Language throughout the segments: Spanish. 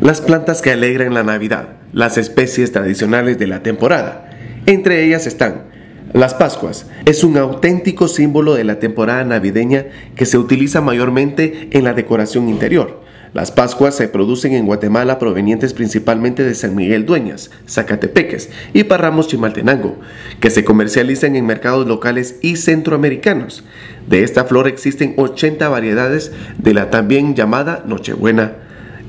Las plantas que alegran la Navidad, las especies tradicionales de la temporada. Entre ellas están las Pascuas. Es un auténtico símbolo de la temporada navideña que se utiliza mayormente en la decoración interior. Las Pascuas se producen en Guatemala provenientes principalmente de San Miguel Dueñas, Sacatepéquez y Parramos, Chimaltenango, que se comercializan en mercados locales y centroamericanos. De esta flor existen 80 variedades de la también llamada Nochebuena.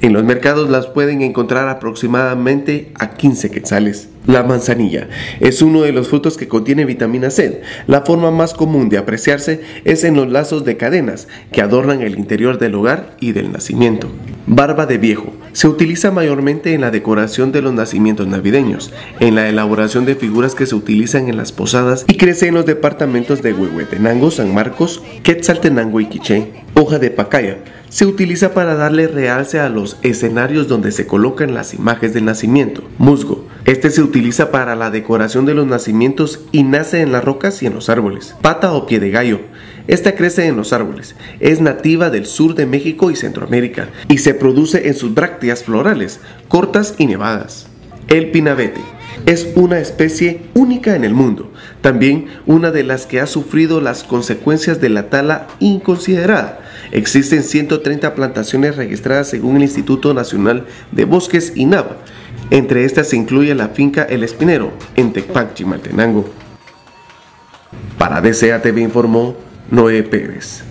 En los mercados las pueden encontrar aproximadamente a 15 quetzales. La manzanilla es uno de los frutos que contiene vitamina C. La forma más común de apreciarse es en los lazos de cadenas que adornan el interior del hogar y del nacimiento. Barba de viejo se utiliza mayormente en la decoración de los nacimientos navideños, en la elaboración de figuras que se utilizan en las posadas y crece en los departamentos de Huehuetenango, San Marcos, Quetzaltenango y Quiché. Hoja de pacaya se utiliza para darle realce a los escenarios donde se colocan las imágenes del nacimiento. Musgo. Este se utiliza para la decoración de los nacimientos y nace en las rocas y en los árboles. Pata o pie de gallo. Esta crece en los árboles. Es nativa del sur de México y Centroamérica y se produce en sus brácteas florales, cortas y nevadas. El pinabete. Es una especie única en el mundo, también una de las que ha sufrido las consecuencias de la tala inconsiderada. Existen 130 plantaciones registradas según el Instituto Nacional de Bosques INAB. Entre estas se incluye la finca El Espinero, en Tecpán, Chimaltenango. Para DCATV informó Noé Pérez.